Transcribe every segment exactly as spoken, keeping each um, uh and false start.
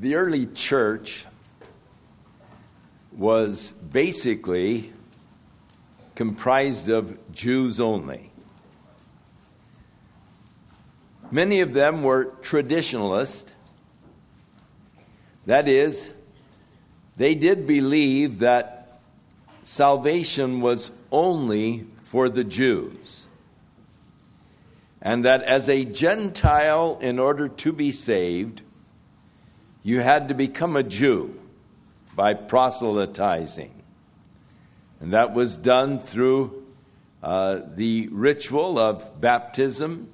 The early church was basically comprised of Jews only. Many of them were traditionalists. That is, they did believe that salvation was only for the Jews, and that as a Gentile, in order to be saved, you had to become a Jew by proselytizing. And that was done through uh, the ritual of baptism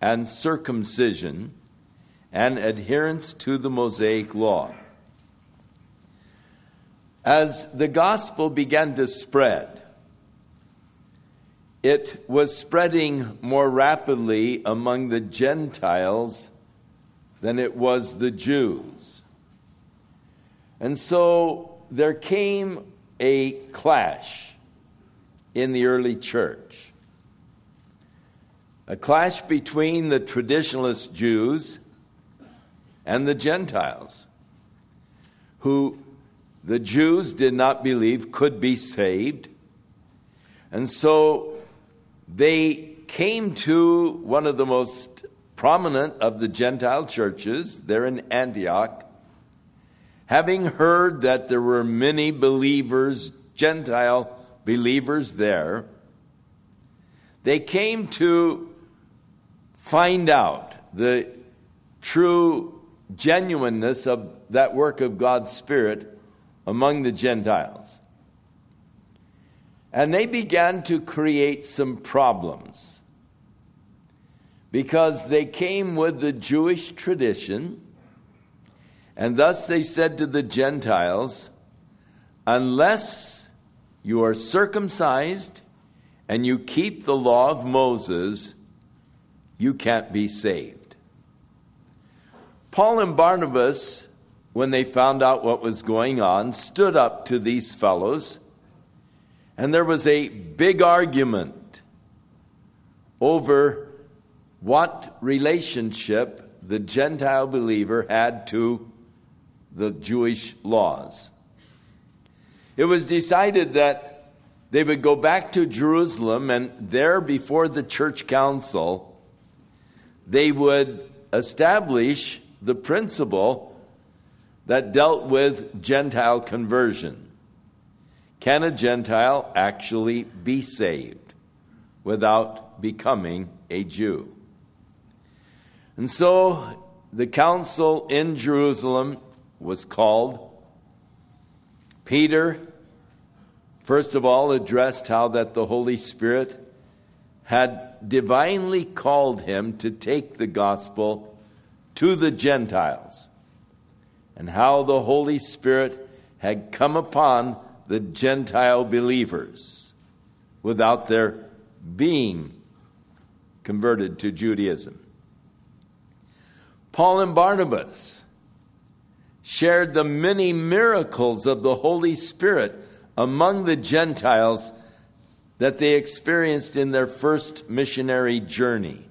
and circumcision and adherence to the Mosaic law. As the gospel began to spread, it was spreading more rapidly among the Gentiles than it was the Jews. And so there came a clash in the early church. A clash between the traditionalist Jews and the Gentiles, who the Jews did not believe could be saved. And so they came to one of the most prominent of the Gentile churches there in Antioch, having heard that there were many believers, Gentile believers there. They came to find out the true genuineness of that work of God's Spirit among the Gentiles. And they began to create some problems, because they came with the Jewish tradition, and thus they said to the Gentiles, unless you are circumcised and you keep the law of Moses, you can't be saved. Paul and Barnabas, when they found out what was going on, stood up to these fellows, and there was a big argument over what relationship the Gentile believer had to the Jewish laws. It was decided that they would go back to Jerusalem, and there before the church council, they would establish the principle that dealt with Gentile conversion. Can a Gentile actually be saved without becoming a Jew? And so the council in Jerusalem was called. Peter, first of all, addressed how that the Holy Spirit had divinely called him to take the gospel to the Gentiles, and how the Holy Spirit had come upon the Gentile believers without their being converted to Judaism. Paul and Barnabas shared the many miracles of the Holy Spirit among the Gentiles that they experienced in their first missionary journey.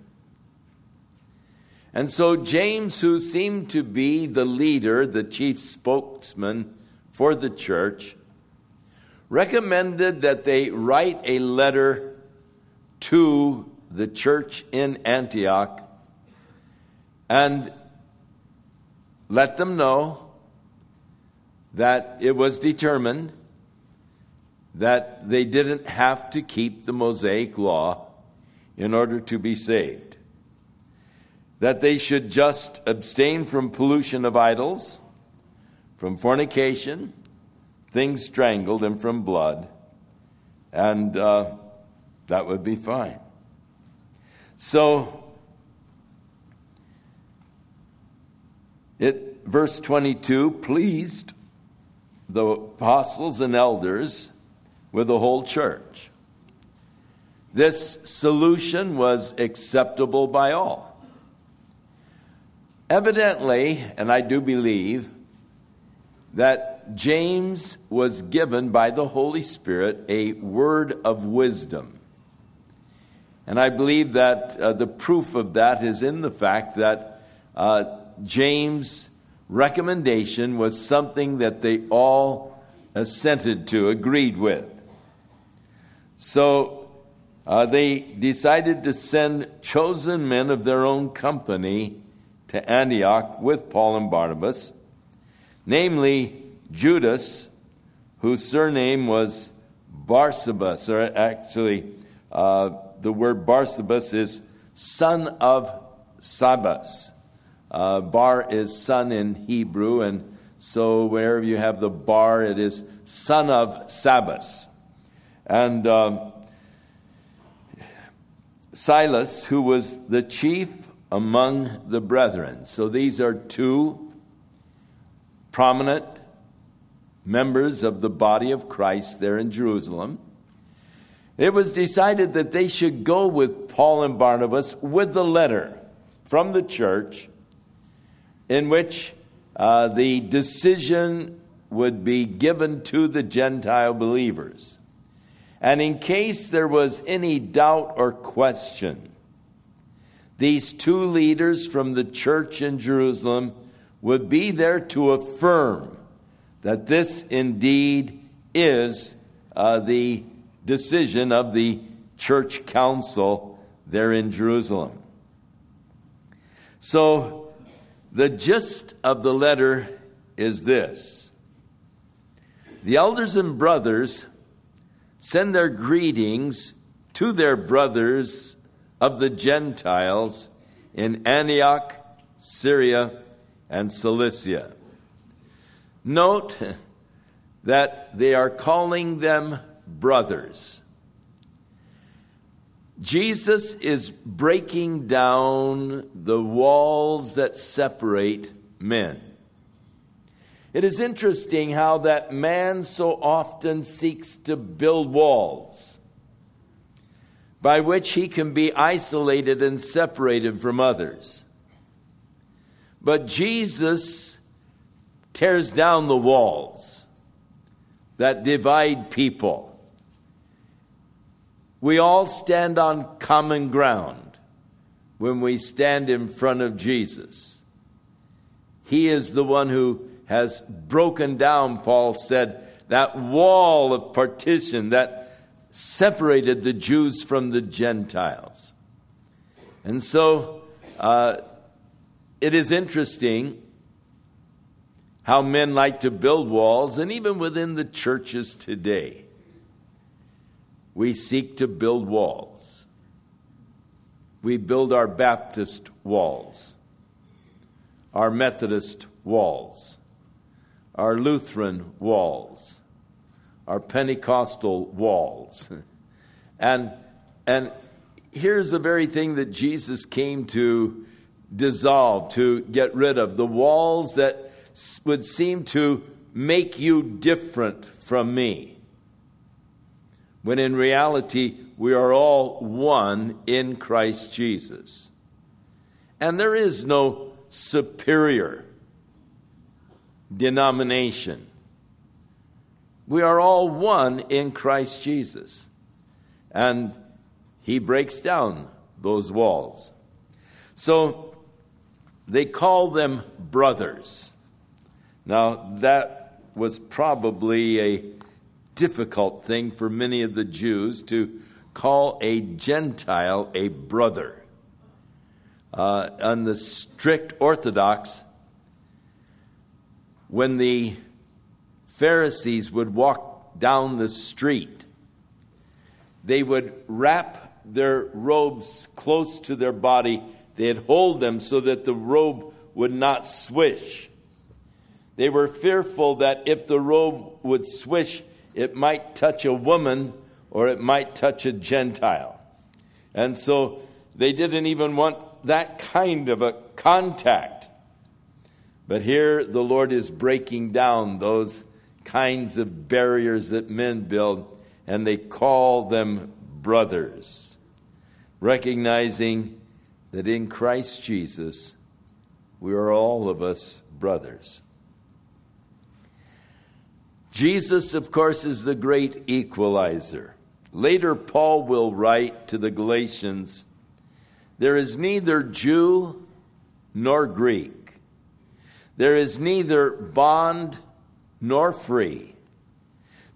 And so James, who seemed to be the leader, the chief spokesman for the church, recommended that they write a letter to the church in Antioch and let them know that it was determined that they didn't have to keep the Mosaic law in order to be saved, that they should just abstain from pollution of idols, from fornication, things strangled, and from blood, and uh, that would be fine. So, it verse twenty-two pleased the apostles and elders with the whole church. This solution was acceptable by all. Evidently, and I do believe, that James was given by the Holy Spirit a word of wisdom. And I believe that uh, the proof of that is in the fact that uh, James recommendation was something that they all assented to, agreed with. So uh, they decided to send chosen men of their own company to Antioch with Paul and Barnabas, namely Judas, whose surname was Barsabas, or actually uh, the word Barsabas is son of Sabas. Uh, bar is son in Hebrew, and so wherever you have the bar, it is son of Sabas. And um, Silas, who was the chief among the brethren. So these are two prominent members of the body of Christ there in Jerusalem. It was decided that they should go with Paul and Barnabas with the letter from the church in which uh, the decision would be given to the Gentile believers. And in case there was any doubt or question, these two leaders from the church in Jerusalem would be there to affirm that this indeed is uh, the decision of the church council there in Jerusalem. So the gist of the letter is this. The elders and brothers send their greetings to their brothers of the Gentiles in Antioch, Syria, and Cilicia. Note that they are calling them brothers. Jesus is breaking down the walls that separate men. It is interesting how that man so often seeks to build walls by which he can be isolated and separated from others. But Jesus tears down the walls that divide people. We all stand on common ground when we stand in front of Jesus. He is the one who has broken down, Paul said, that wall of partition that separated the Jews from the Gentiles. And so uh, it is interesting how men like to build walls, and even within the churches today, we seek to build walls. We build our Baptist walls, our Methodist walls, our Lutheran walls, our Pentecostal walls. And, and here's the very thing that Jesus came to dissolve, to get rid of, the walls that would seem to make you different from me, when in reality we are all one in Christ Jesus. And there is no superior denomination. We are all one in Christ Jesus. And he breaks down those walls. So they call them brothers. Now, that was probably a difficult thing for many of the Jews, to call a Gentile a brother. Uh, on the strict Orthodox, when the Pharisees would walk down the street, they would wrap their robes close to their body. They'd hold them so that the robe would not swish. They were fearful that if the robe would swish, it might touch a woman or it might touch a Gentile. And so they didn't even want that kind of a contact. But here the Lord is breaking down those kinds of barriers that men build, and they call them brothers, recognizing that in Christ Jesus, we are all of us brothers. Jesus, of course, is the great equalizer. Later, Paul will write to the Galatians, "There is neither Jew nor Greek. There is neither bond nor free.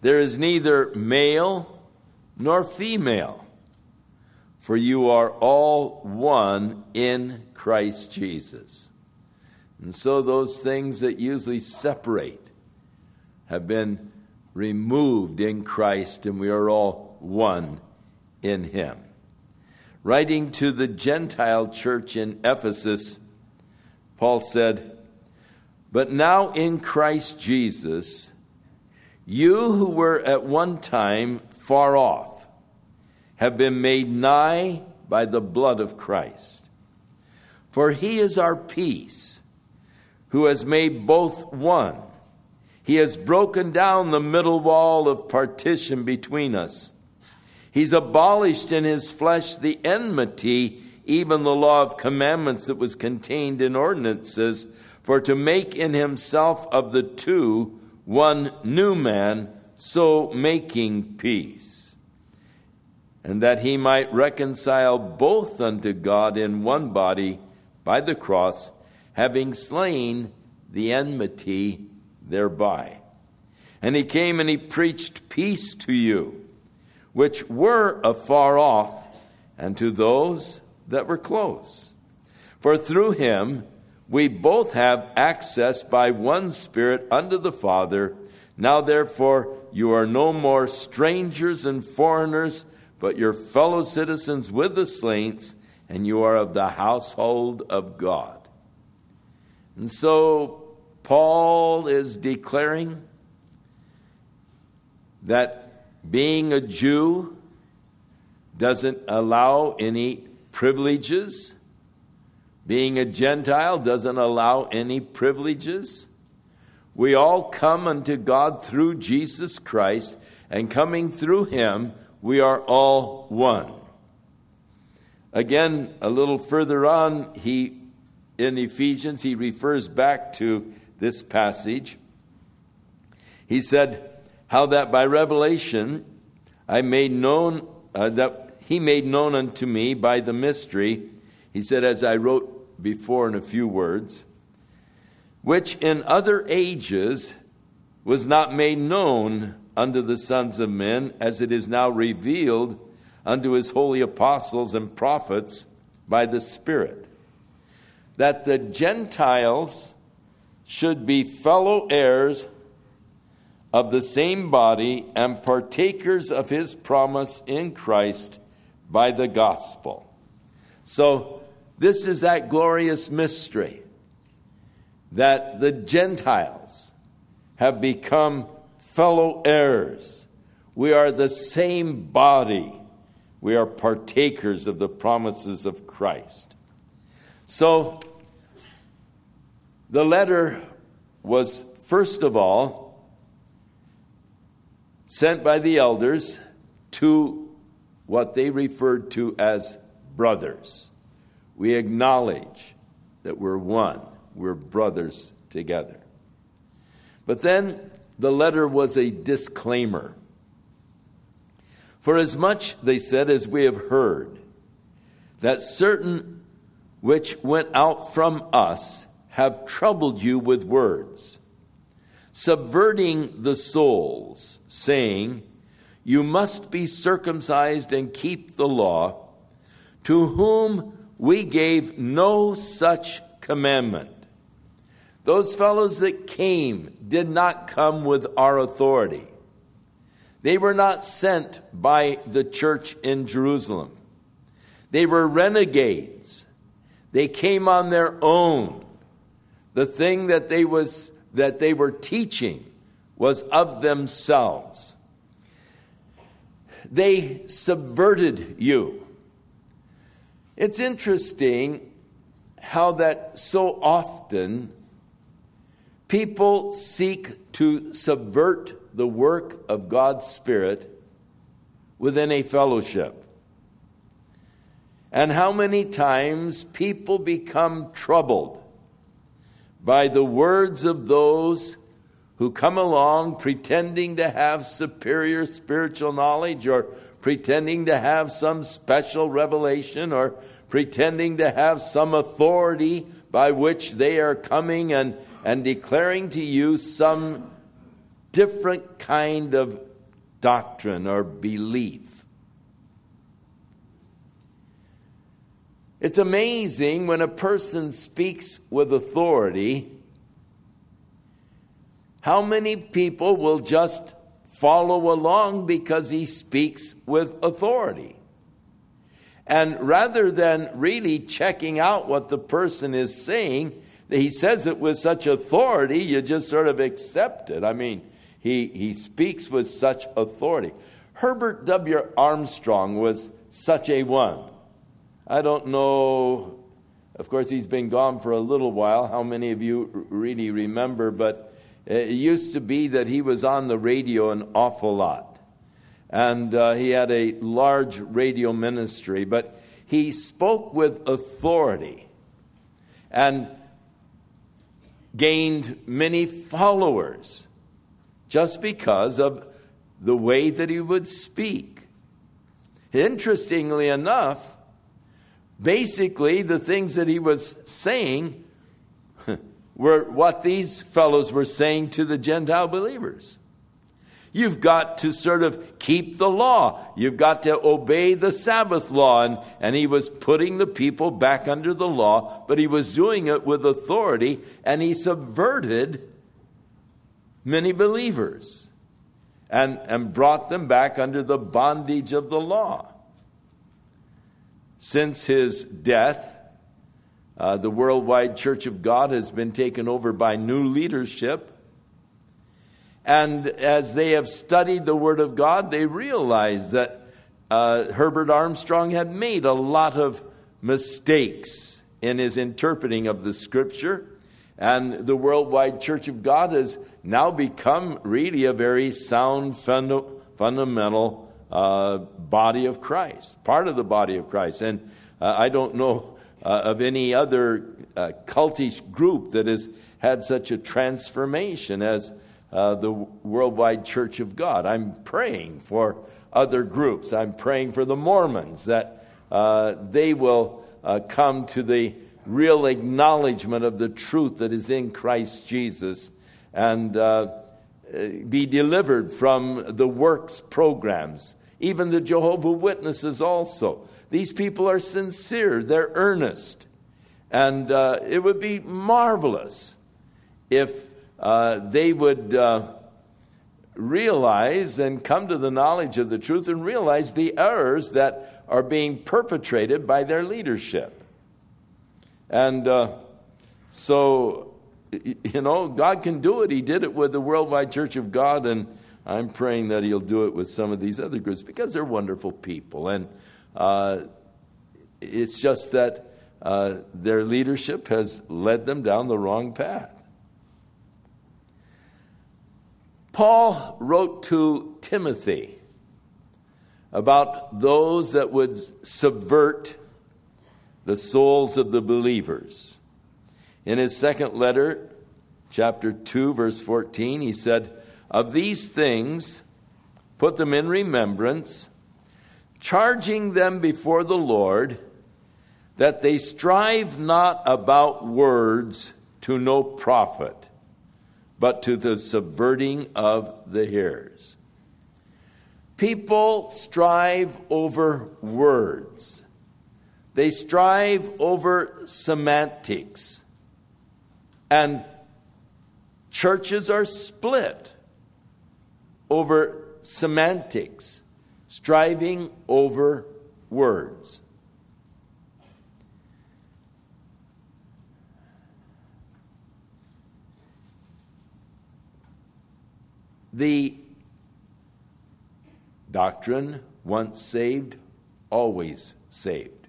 There is neither male nor female, for you are all one in Christ Jesus. And so those things that usually separate have been removed in Christ, and we are all one in Him. Writing to the Gentile church in Ephesus, Paul said, "But now in Christ Jesus, you who were at one time far off have been made nigh by the blood of Christ. For He is our peace, who has made both one. He has broken down the middle wall of partition between us. He's abolished in His flesh the enmity, even the law of commandments that was contained in ordinances, for to make in Himself of the two one new man, so making peace, and that He might reconcile both unto God in one body by the cross, having slain the enmity thereby. And He came and He preached peace to you, which were afar off, and to those that were close. For through Him we both have access by one Spirit unto the Father. Now therefore you are no more strangers and foreigners, but your fellow citizens with the saints, and you are of the household of God." And so Paul is declaring that being a Jew doesn't allow any privileges. Being a Gentile doesn't allow any privileges. We all come unto God through Jesus Christ, and coming through Him, we are all one. Again, a little further on, he in Ephesians, he refers back to this passage. He said, "How that by revelation I made known, uh, that He made known unto me by the mystery," he said, "as I wrote before in a few words, which in other ages was not made known unto the sons of men, as it is now revealed unto His holy apostles and prophets by the Spirit, that the Gentiles should be fellow heirs of the same body and partakers of His promise in Christ by the gospel." So this is that glorious mystery, that the Gentiles have become fellow heirs. We are the same body. We are partakers of the promises of Christ. So the letter was, first of all, sent by the elders to what they referred to as brothers. We acknowledge that we're one. We're brothers together. But then the letter was a disclaimer. "For as much," they said, "as we have heard, that certain which went out from us have troubled you with words, subverting the souls, saying, you must be circumcised and keep the law, to whom we gave no such commandment." Those fellows that came did not come with our authority. They were not sent by the church in Jerusalem. They were renegades. They came on their own. The thing that they was that they were teaching was of themselves. They subverted you. It's interesting how that so often people seek to subvert the work of God's Spirit within a fellowship. And how many times people become troubled by the words of those who come along pretending to have superior spiritual knowledge, or pretending to have some special revelation, or pretending to have some authority by which they are coming and, and declaring to you some different kind of doctrine or belief. It's amazing when a person speaks with authority, how many people will just follow along because he speaks with authority. And rather than really checking out what the person is saying, he says it with such authority, you just sort of accept it. I mean, he, he speaks with such authority. Herbert W. Armstrong was such a one. I don't know, of course, he's been gone for a little while, how many of you really remember, but it used to be that he was on the radio an awful lot. And uh, he had a large radio ministry, but he spoke with authority and gained many followers just because of the way that he would speak. Interestingly enough, basically the things that he was saying were what these fellows were saying to the Gentile believers. You've got to sort of keep the law. You've got to obey the Sabbath law. And, and he was putting the people back under the law, but he was doing it with authority, and he subverted many believers and, and brought them back under the bondage of the law. Since his death, Uh, the Worldwide Church of God has been taken over by new leadership. And as they have studied the Word of God, they realize that uh, Herbert Armstrong had made a lot of mistakes in his interpreting of the Scripture. And the Worldwide Church of God has now become really a very sound, funda- fundamental uh, body of Christ, part of the body of Christ. And uh, I don't know Uh, of any other uh, cultish group that has had such a transformation as uh, the Worldwide Church of God. I'm praying for other groups. I'm praying for the Mormons that uh, they will uh, come to the real acknowledgement of the truth that is in Christ Jesus and uh, be delivered from the works programs, even the Jehovah's Witnesses also. These people are sincere, they're earnest, and uh, it would be marvelous if uh, they would uh, realize and come to the knowledge of the truth and realize the errors that are being perpetrated by their leadership. And uh, so, you know, God can do it. He did it with the Worldwide Church of God, and I'm praying that He'll do it with some of these other groups because they're wonderful people. And Uh, it's just that uh, their leadership has led them down the wrong path. Paul wrote to Timothy about those that would subvert the souls of the believers. In his second letter, chapter two, verse fourteen, he said, "Of these things, put them in remembrance, charging them before the Lord that they strive not about words to no profit, but to the subverting of the hearers." People strive over words. They strive over semantics. And churches are split over semantics. Striving over words. The doctrine, once saved, always saved.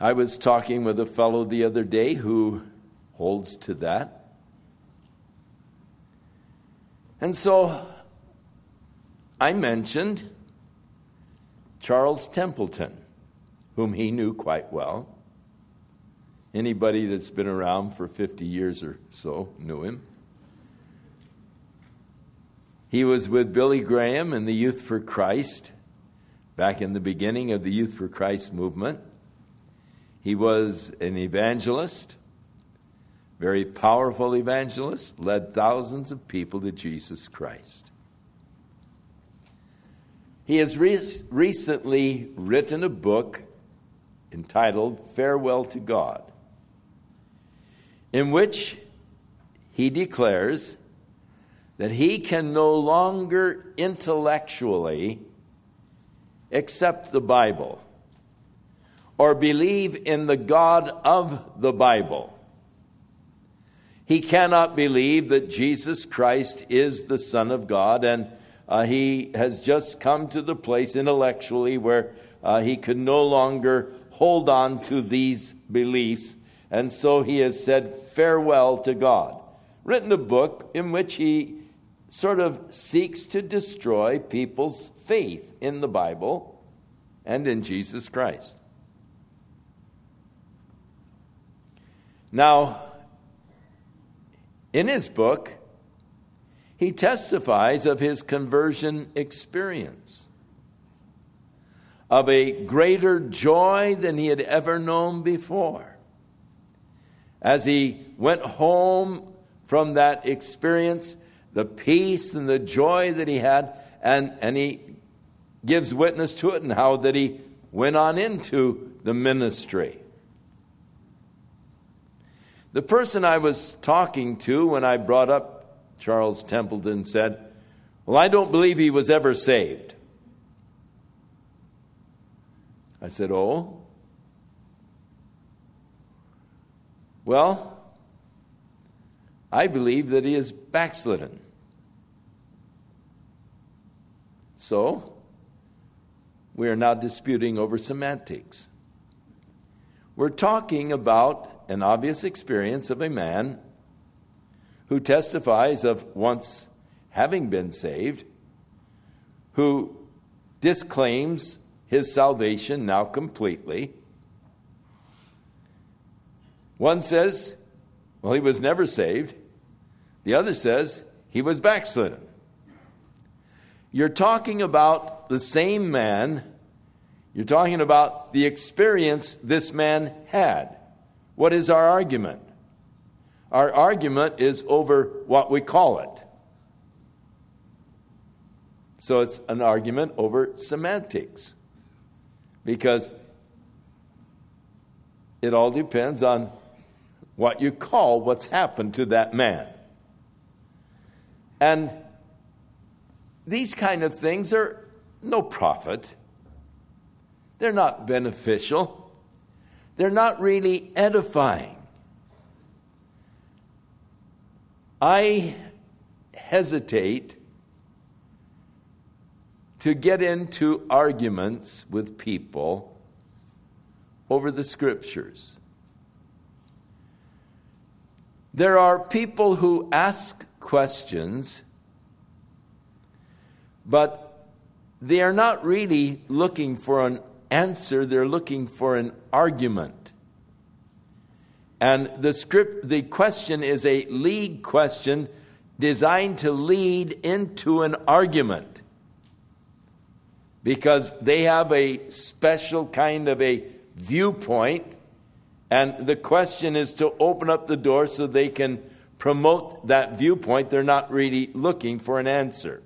I was talking with a fellow the other day who holds to that. And so I mentioned Charles Templeton, whom he knew quite well. Anybody that's been around for fifty years or so knew him. He was with Billy Graham and the Youth for Christ back in the beginning of the Youth for Christ movement. He was an evangelist, very powerful evangelist, led thousands of people to Jesus Christ. He has re- recently written a book entitled Farewell to God, in which he declares that he can no longer intellectually accept the Bible or believe in the God of the Bible. He cannot believe that Jesus Christ is the Son of God, and uh, he has just come to the place intellectually where uh, he could no longer hold on to these beliefs, and so he has said farewell to God, written a book in which he sort of seeks to destroy people's faith in the Bible and in Jesus Christ. Now, in his book, he testifies of his conversion experience, of a greater joy than he had ever known before. As he went home from that experience, the peace and the joy that he had, and, and he gives witness to it, and how that he went on into the ministry. The person I was talking to when I brought up Charles Templeton said, "Well, I don't believe he was ever saved." I said, "Oh? Well, I believe that he is backslidden. So, we are now disputing over semantics. We're talking about an obvious experience of a man who testifies of once having been saved, who disclaims his salvation now completely. One says, well, he was never saved. The other says, he was backslidden. You're talking about the same man. You're talking about the experience this man had. What is our argument? Our argument is over what we call it. So it's an argument over semantics, because it all depends on what you call what's happened to that man. And these kind of things are no profit. They're not beneficial. They're not really edifying. I hesitate to get into arguments with people over the Scriptures. There are people who ask questions, but they are not really looking for an answer, they're looking for an argument. And the script, the question is a lead question designed to lead into an argument, because they have a special kind of a viewpoint, and the question is to open up the door so they can promote that viewpoint. They're not really looking for an answer.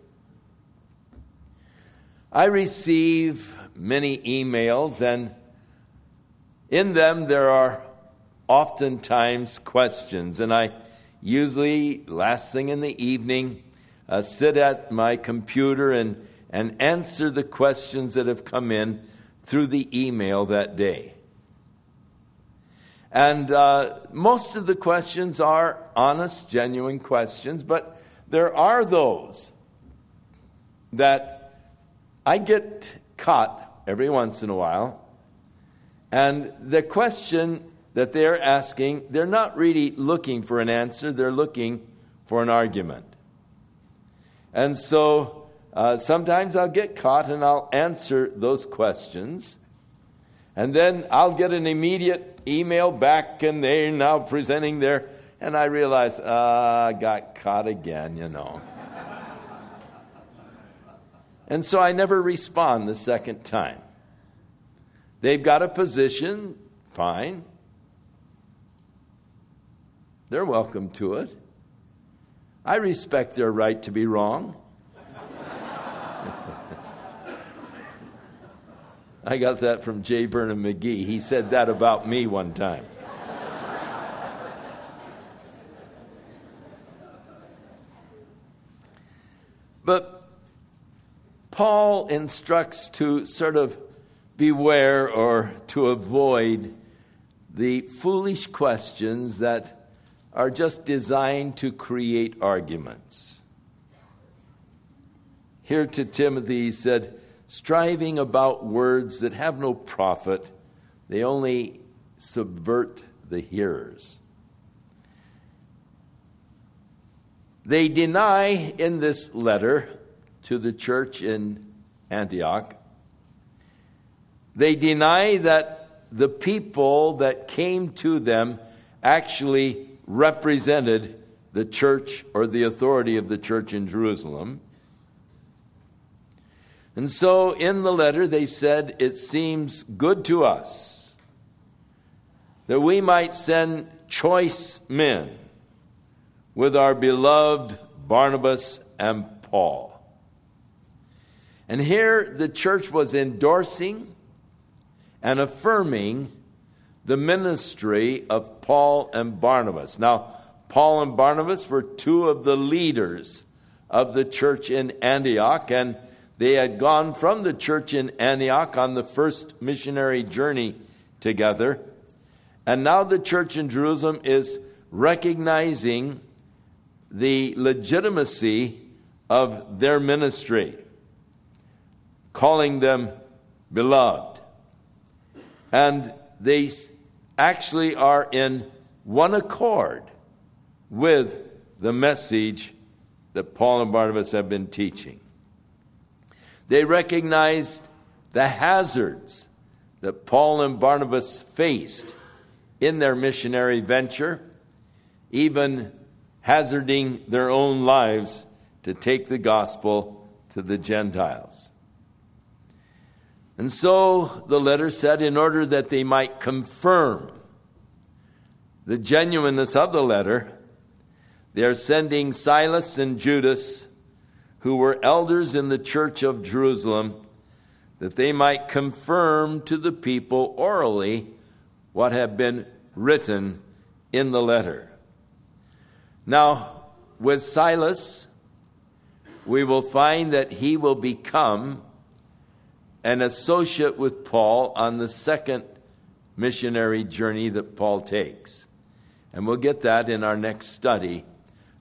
I receive many emails, and in them there are oftentimes questions, and I usually, last thing in the evening, uh, sit at my computer and, and answer the questions that have come in through the email that day. And uh, most of the questions are honest, genuine questions, but there are those that I get caught every once in a while, and the question that they're asking, they're not really looking for an answer, they're looking for an argument. And so uh, sometimes I'll get caught and I'll answer those questions, and then I'll get an immediate email back, and they're now presenting their, and I realize, ah, uh, I got caught again, you know. and so I never respond the second time. They've got a position, fine. They're welcome to it. I respect their right to be wrong. I got that from J. Vernon McGee. He said that about me one time. But Paul instructs to sort of beware or to avoid the foolish questions that are just designed to create arguments. Here to Timothy he said, striving about words that have no profit, they only subvert the hearers. They deny in this letter to the church in Antioch, they deny that the people that came to them actually represented the church or the authority of the church in Jerusalem. And so in the letter they said, it seems good to us that we might send choice men with our beloved Barnabas and Paul. And here the church was endorsing and affirming the ministry of Paul and Barnabas. Now, Paul and Barnabas were two of the leaders of the church in Antioch, and they had gone from the church in Antioch on the first missionary journey together. And now the church in Jerusalem is recognizing the legitimacy of their ministry, calling them beloved. And they actually are in one accord with the message that Paul and Barnabas have been teaching. They recognized the hazards that Paul and Barnabas faced in their missionary venture, even hazarding their own lives to take the gospel to the Gentiles. And so the letter said, in order that they might confirm the genuineness of the letter, they are sending Silas and Judas, who were elders in the church of Jerusalem, that they might confirm to the people orally what had been written in the letter. Now, with Silas, we will find that he will become an associate with Paul on the second missionary journey that Paul takes. And we'll get that in our next study,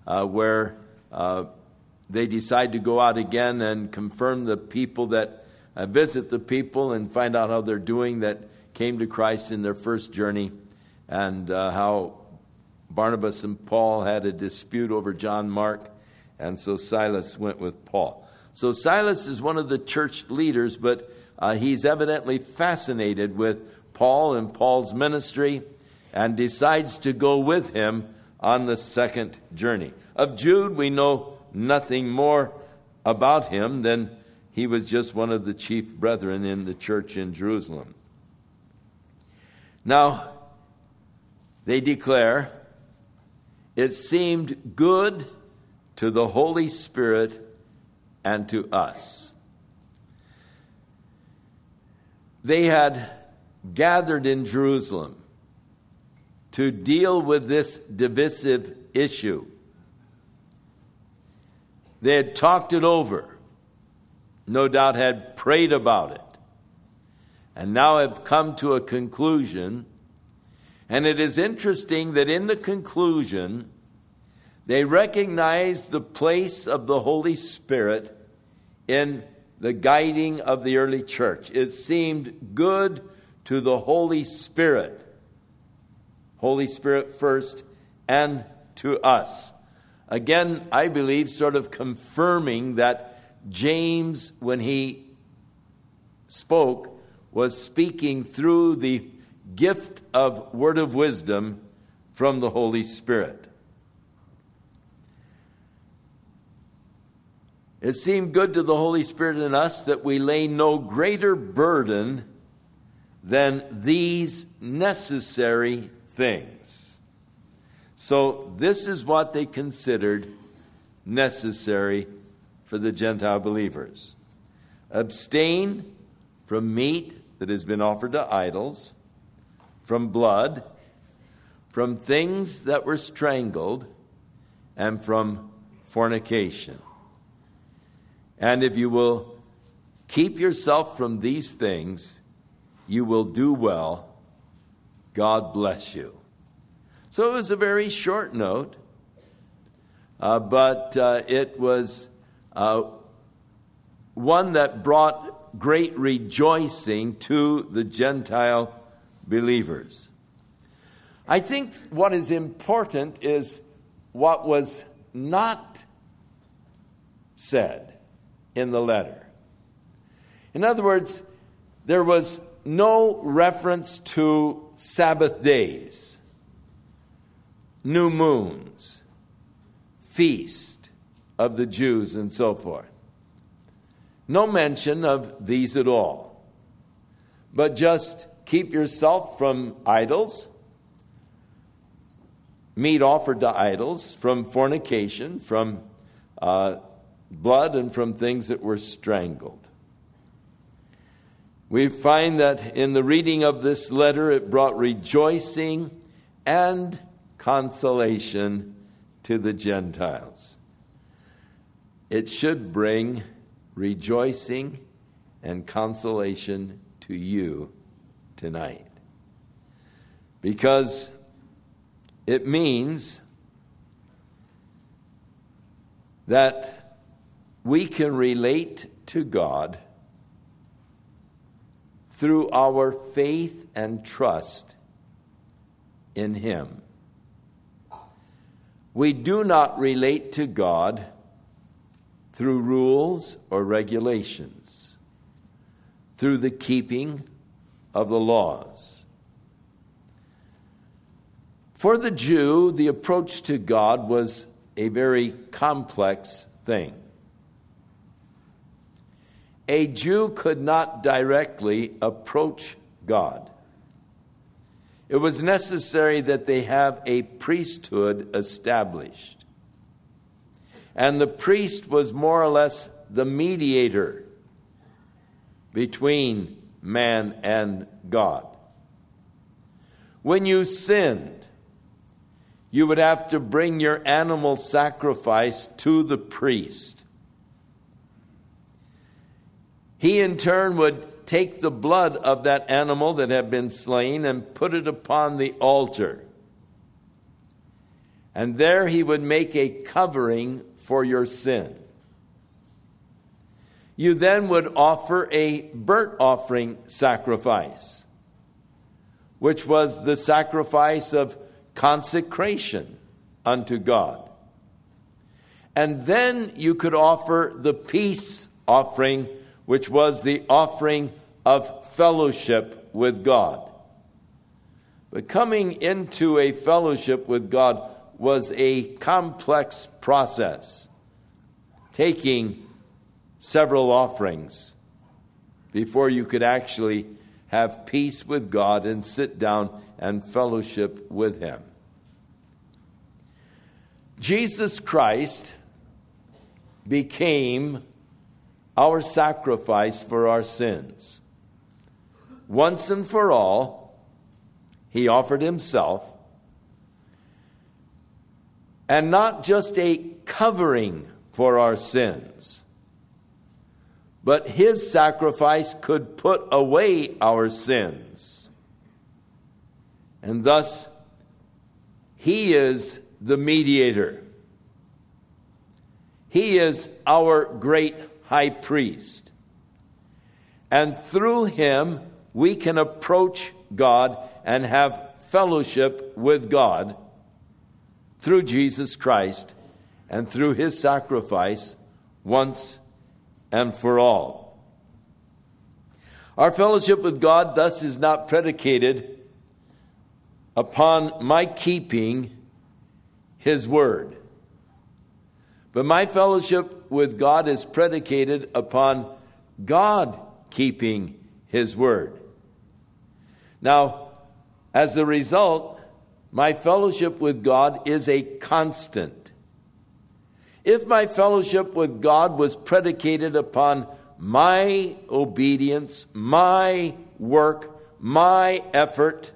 uh, where uh, they decide to go out again and confirm the people that uh, visit the people and find out how they're doing that came to Christ in their first journey, and uh, how Barnabas and Paul had a dispute over John Mark, and so Silas went with Paul. So Silas is one of the church leaders, but uh, he's evidently fascinated with Paul and Paul's ministry and decides to go with him on the second journey. Of Jude, we know nothing more about him than he was just one of the chief brethren in the church in Jerusalem. Now, they declare, it seemed good to the Holy Spirit and to us. They had gathered in Jerusalem to deal with this divisive issue. They had talked it over, no doubt had prayed about it, and now have come to a conclusion. And it is interesting that in the conclusion, they recognize the place of the Holy Spirit in the guiding of the early church. It seemed good to the Holy Spirit, Holy Spirit first, and to us. Again, I believe, sort of confirming that James, when he spoke, was speaking through the gift of word of wisdom from the Holy Spirit. It seemed good to the Holy Spirit in us that we lay no greater burden than these necessary things. So this is what they considered necessary for the Gentile believers. Abstain from meat that has been offered to idols, from blood, from things that were strangled, and from fornication. And if you will keep yourself from these things, you will do well. God bless you. So it was a very short note, uh, but uh, it was uh, one that brought great rejoicing to the Gentile believers. I think what is important is what was not said in the letter. In other words, there was no reference to Sabbath days, new moons, feast of the Jews, and so forth. No mention of these at all. But just keep yourself from idols, meat offered to idols, from fornication, from uh, blood, and from things that were strangled. We find that in the reading of this letter, it brought rejoicing and consolation to the Gentiles. It should bring rejoicing and consolation to you tonight, because it means that we can relate to God through our faith and trust in Him. We do not relate to God through rules or regulations, through the keeping of the laws. For the Jew, the approach to God was a very complex thing. A Jew could not directly approach God. It was necessary that they have a priesthood established. And the priest was more or less the mediator between man and God. When you sinned, you would have to bring your animal sacrifice to the priest. He in turn would take the blood of that animal that had been slain and put it upon the altar. And there he would make a covering for your sin. You then would offer a burnt offering sacrifice, which was the sacrifice of consecration unto God. And then you could offer the peace offering, which was the offering of fellowship with God. But coming into a fellowship with God was a complex process, taking several offerings before you could actually have peace with God and sit down and fellowship with Him. Jesus Christ became our sacrifice for our sins. Once and for all, He offered Himself, and not just a covering for our sins, but His sacrifice could put away our sins. And thus, He is the mediator. He is our great high priest. And through Him, we can approach God and have fellowship with God through Jesus Christ and through His sacrifice once and for all. Our fellowship with God thus is not predicated upon my keeping His word, But my fellowship with God is predicated upon God keeping His word. Now, as a result, my fellowship with God is a constant. If my fellowship with God was predicated upon my obedience, my work, my effort,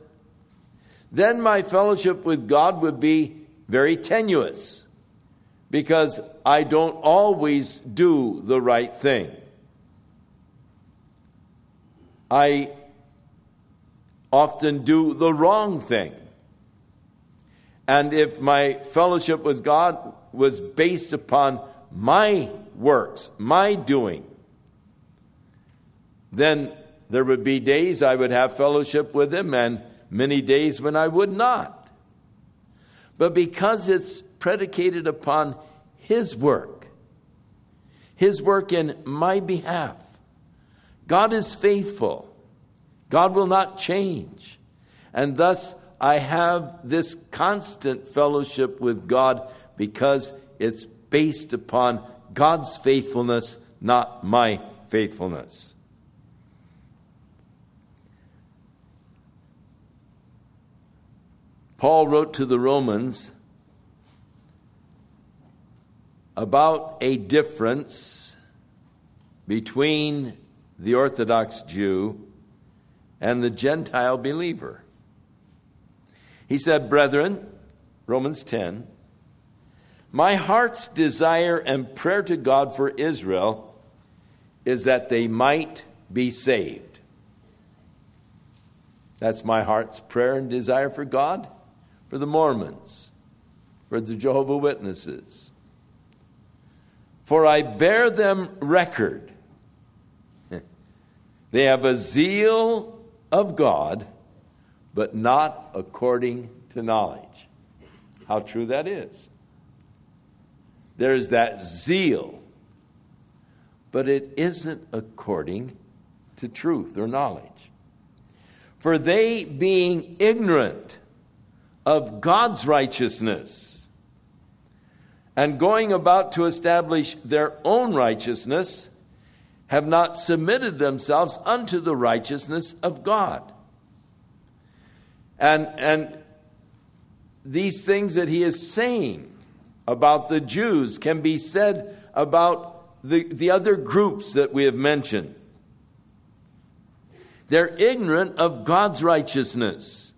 then my fellowship with God would be very tenuous, because I don't always do the right thing. I often do the wrong thing. And if my fellowship with God was based upon my works, my doing, then there would be days I would have fellowship with Him and many days when I would not. But because it's predicated upon His work, His work in my behalf, God is faithful. God will not change. And thus, I have this constant fellowship with God because it's based upon God's faithfulness, not my faithfulness. Paul wrote to the Romans about a difference between the Orthodox Jew and the Gentile believer. He said, "Brethren," Romans ten, "my heart's desire and prayer to God for Israel is that they might be saved." That's my heart's prayer and desire for God, for the Mormons, for the Jehovah's Witnesses. "For I bear them record. They have a zeal of God, but not according to knowledge." How true that is. There is that zeal, but it isn't according to truth or knowledge. "For they, being ignorant of God's righteousness, and going about to establish their own righteousness, have not submitted themselves unto the righteousness of God." And, and these things that he is saying about the Jews can be said about the, the other groups that we have mentioned. They're ignorant of God's righteousness.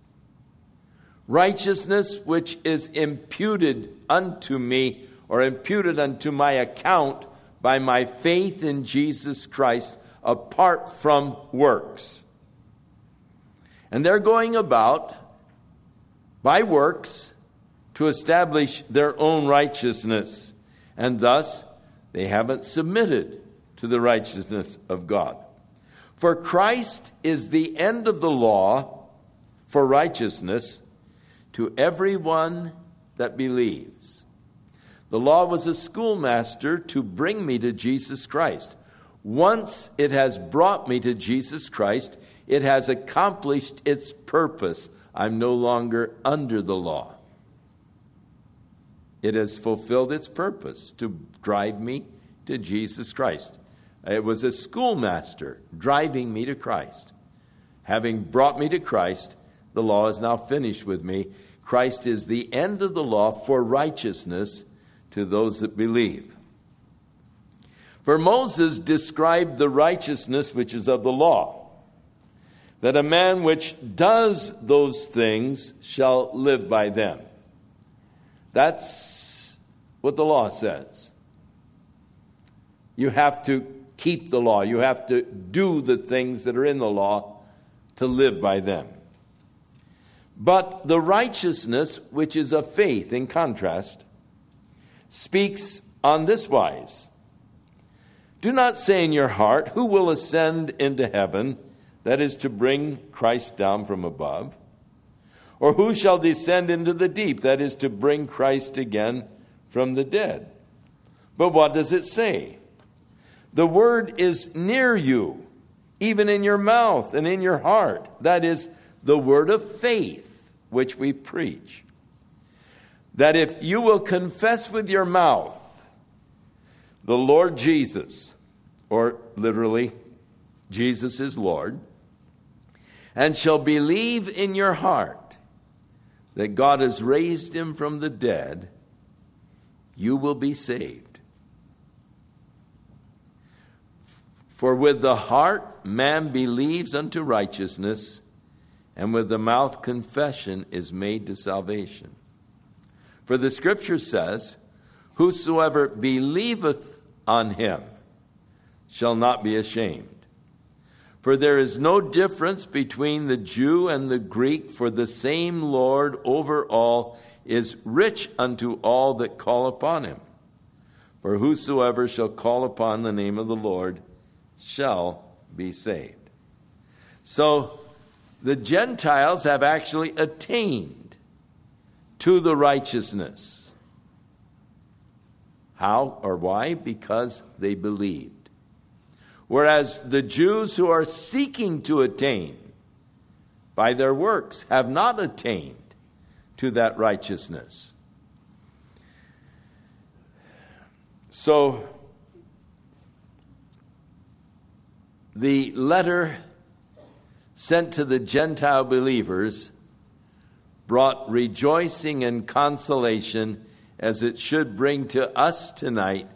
Righteousness which is imputed unto me, or imputed unto my account, by my faith in Jesus Christ, apart from works. And they're going about by works to establish their own righteousness, and thus they haven't submitted to the righteousness of God. "For Christ is the end of the law for righteousness to everyone that believes. The law was a schoolmaster to bring me to Jesus Christ. Once it has brought me to Jesus Christ, it has accomplished its purpose. I'm no longer under the law. It has fulfilled its purpose to drive me to Jesus Christ. It was a schoolmaster driving me to Christ. Having brought me to Christ, the law is now finished with me. Christ is the end of the law for righteousness to those that believe. For Moses described the righteousness which is of the law, that a man which does those things shall live by them." That's what the law says. You have to keep the law. You have to do the things that are in the law to live by them. "But the righteousness which is of faith," in contrast, "speaks on this wise. Do not say in your heart, who will ascend into heaven," that is to bring Christ down from above, "or who shall descend into the deep," that is to bring Christ again from the dead. "But what does it say? The word is near you, even in your mouth and in your heart," that is the word of faith which we preach, "that if you will confess with your mouth The Lord Jesus, or literally, Jesus is Lord, and shall believe in your heart that God has raised him from the dead, you will be saved. For with the heart man believes unto righteousness, and with the mouth confession is made to salvation. For the scripture says, whosoever believeth on him shall not be ashamed. For there is no difference between the Jew and the Greek, for the same Lord over all is rich unto all that call upon him. For whosoever shall call upon the name of the Lord shall be saved. So the Gentiles have actually attained to the righteousness. How or why? Because they believed. Whereas the Jews who are seeking to attain by their works have not attained to that righteousness. So the letter sent to the Gentile believers brought rejoicing and consolation, as it should bring to us tonight,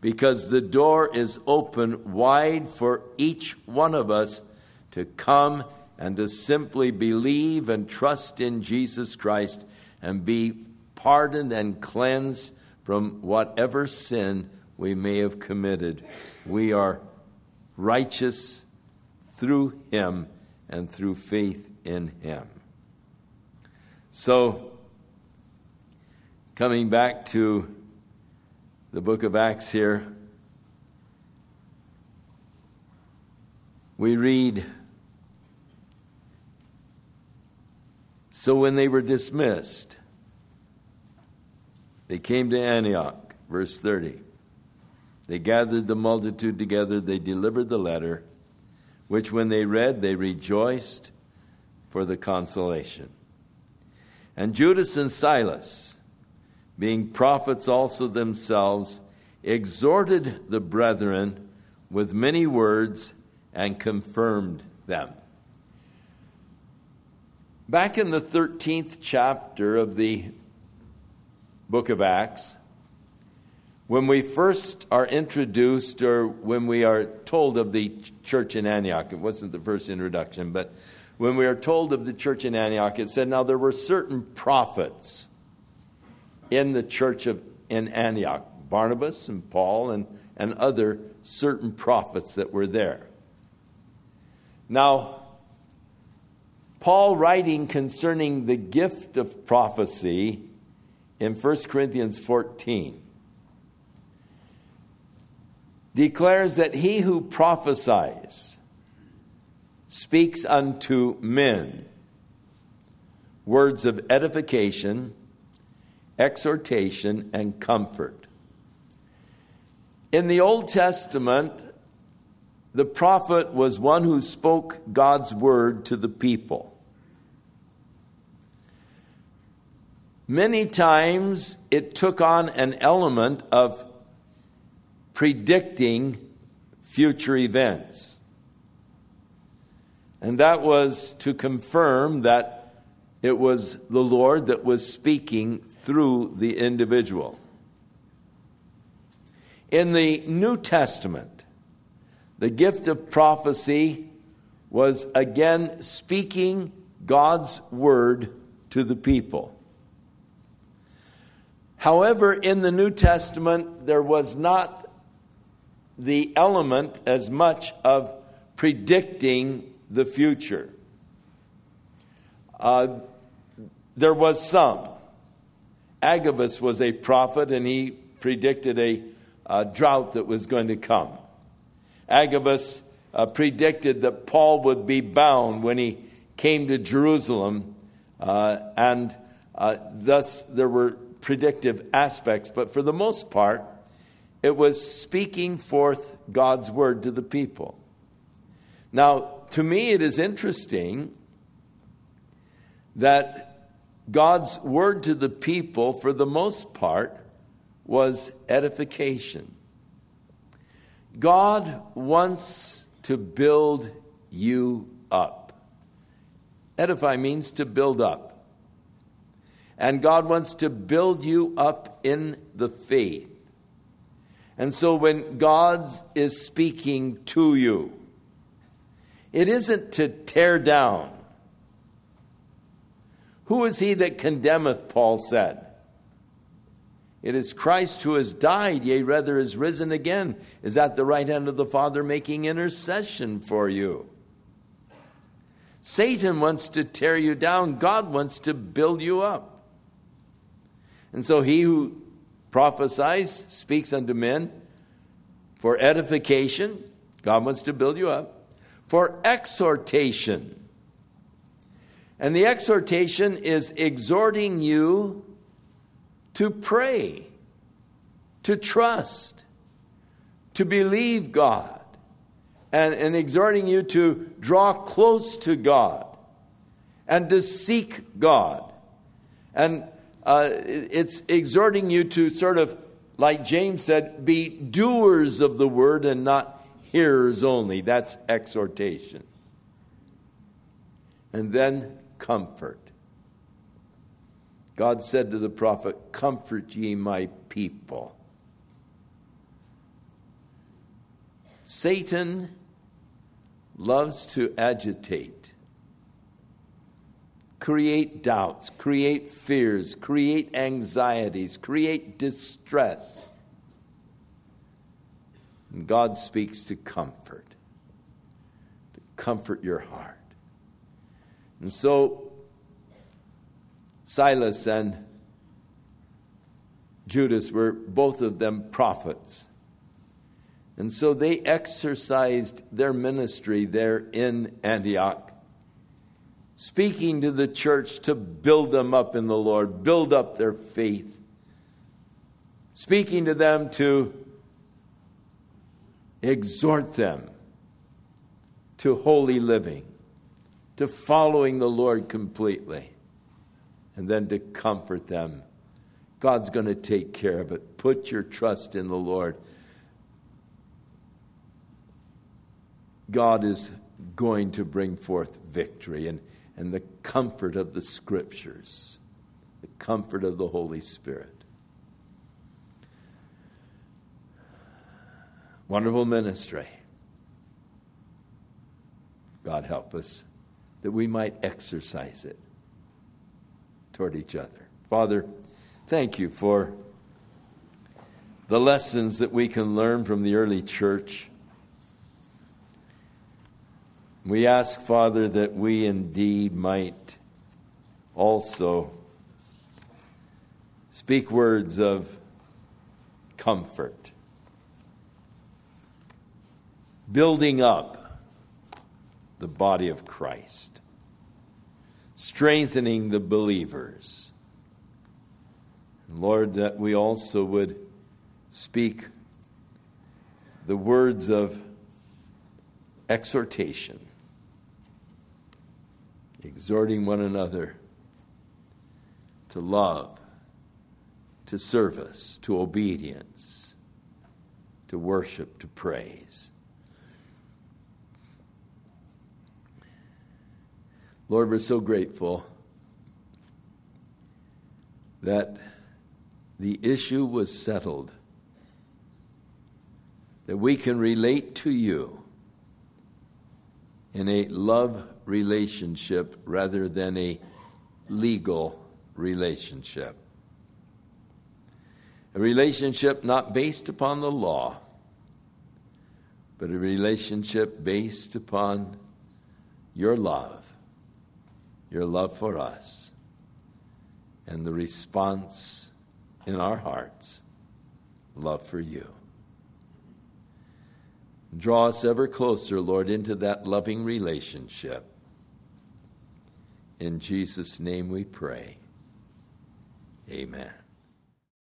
because the door is open wide for each one of us to come and to simply believe and trust in Jesus Christ and be pardoned and cleansed from whatever sin we may have committed. We are righteous through him and through faith in him. So, coming back to the book of Acts here, we read, so when they were dismissed, they came to Antioch, verse thirty. They gathered the multitude together, they delivered the letter, which when they read, they rejoiced for the consolation. And Judas and Silas, being prophets also themselves, exhorted the brethren with many words and confirmed them. Back in the thirteenth chapter of the book of Acts, when we first are introduced, or when we are told of the church in Antioch, it wasn't the first introduction, but when we are told of the church in Antioch, it said, now there were certain prophets in the church of in Antioch, Barnabas and Paul and, and other certain prophets that were there. Now, Paul, writing concerning the gift of prophecy in First Corinthians fourteen, declares that he who prophesies speaks unto men words of edification, exhortation, and comfort. In the Old Testament, the prophet was one who spoke God's word to the people. Many times it took on an element of predicting future events. And that was to confirm that it was the Lord that was speaking through the individual. In the New Testament, the gift of prophecy was again speaking God's word to the people. However, in the New Testament, there was not the element as much of predicting the future. Uh, there was some. Agabus was a prophet, and he predicted a, a drought that was going to come. Agabus uh, predicted that Paul would be bound when he came to Jerusalem, uh, and uh, thus there were predictive aspects. But for the most part, it was speaking forth God's word to the people. Now, to me, it is interesting that God's word to the people, for the most part, was edification, God wants to build you up. Edify means to build up. And God wants to build you up in the faith. And so when God is speaking to you, it isn't to tear down. Who is he that condemneth, Paul said? It is Christ who has died, yea, rather is risen again, is at the right hand of the Father making intercession for you. Satan wants to tear you down. God wants to build you up. And so he who prophesies speaks unto men for edification. God wants to build you up. For exhortation. And the exhortation is exhorting you to pray, to trust, to believe God, and, and exhorting you to draw close to God and to seek God. And uh, it's exhorting you to sort of, like James said, be doers of the word and not hearers only. That's exhortation. And then comfort. God said to the prophet, "Comfort ye my people." Satan loves to agitate, create doubts, create fears, create anxieties, create distress. And God speaks to comfort, to comfort your heart. And so Silas and Judas were both of them prophets. And so they exercised their ministry there in Antioch, speaking to the church to build them up in the Lord, build up their faith, speaking to them to exhort them to holy living, to following the Lord completely. And then to comfort them. God's going to take care of it. Put your trust in the Lord. God is going to bring forth victory and, and the comfort of the Scriptures, the comfort of the Holy Spirit. Wonderful ministry. God help us that we might exercise it toward each other. Father, thank you for the lessons that we can learn from the early church. We ask, Father, that we indeed might also speak words of comfort, building up the body of Christ, strengthening the believers. And Lord, that we also would speak the words of exhortation, exhorting one another to love, to service, to obedience, to worship, to praise. Lord, we're so grateful that the issue was settled, that we can relate to you in a love relationship rather than a legal relationship. A relationship not based upon the law, but a relationship based upon your love. Your love for us, and the response in our hearts, love for you. Draw us ever closer, Lord, into that loving relationship. In Jesus' name we pray. Amen.